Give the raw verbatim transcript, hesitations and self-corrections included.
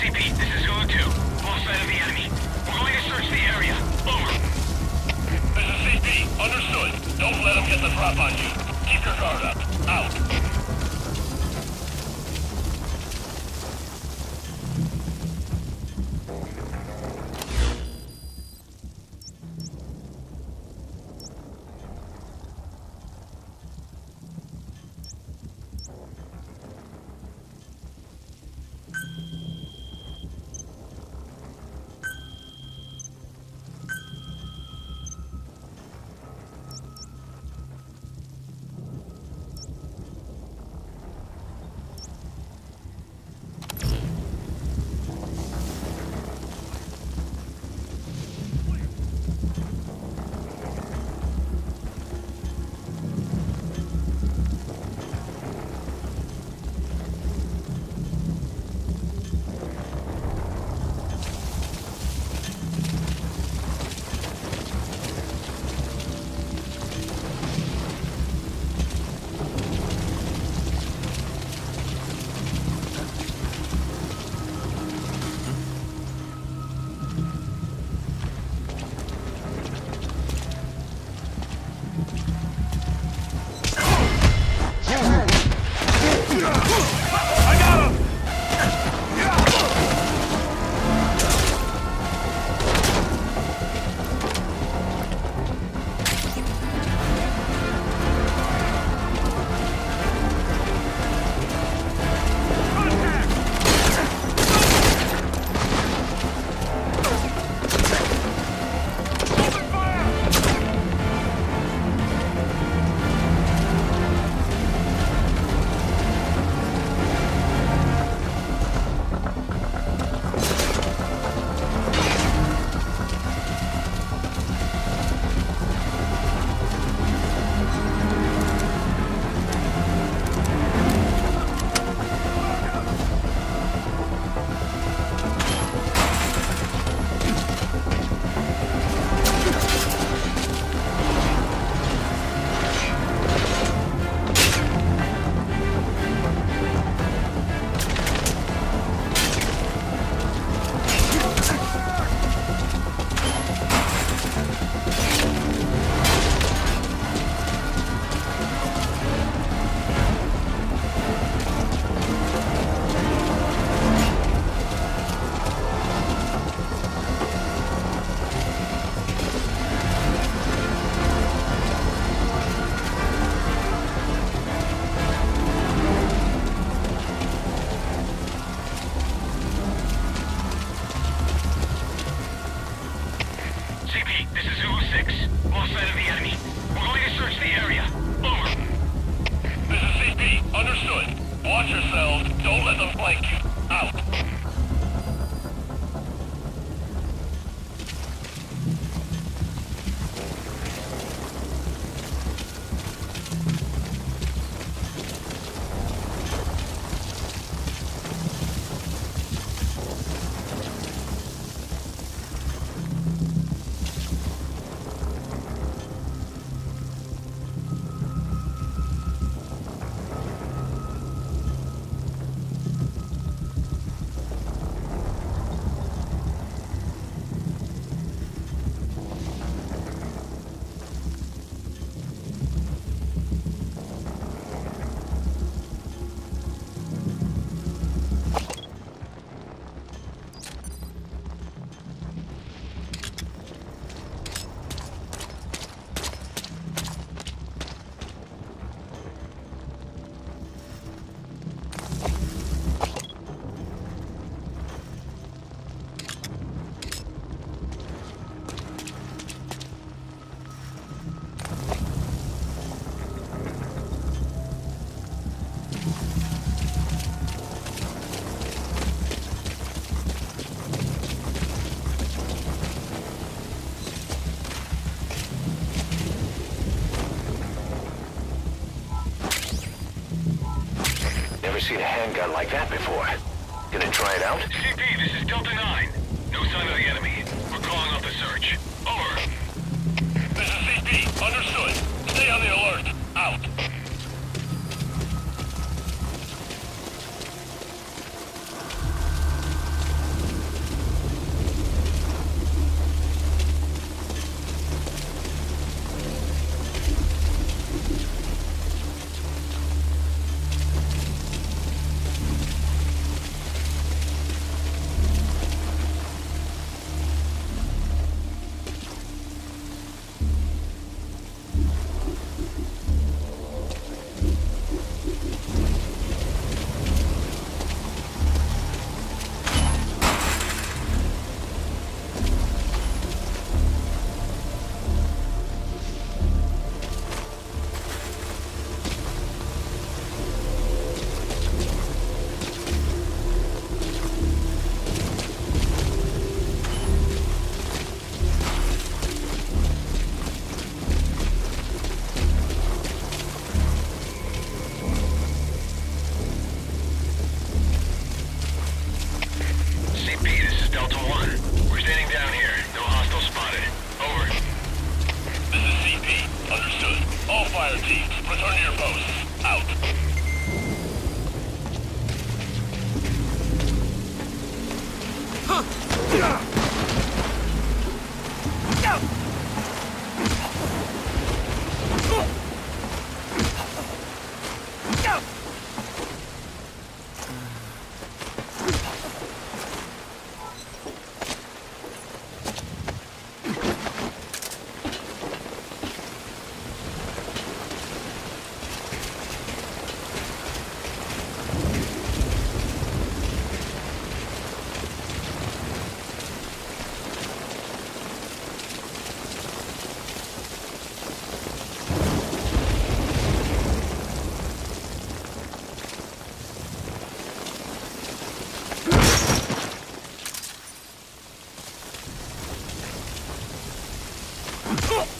C P, this is Hulu two. Lost sight of the enemy. We're going to search the area. Over. This is C P. Understood. Don't let them get the drop on you. Keep your guard up. Out. Seen a handgun like that before. Gonna try it out? C P, this is Delta nine. No sign of the enemy. We're calling off the search. Over. This is C P. Understood. Stay on the alert. Out. Oh!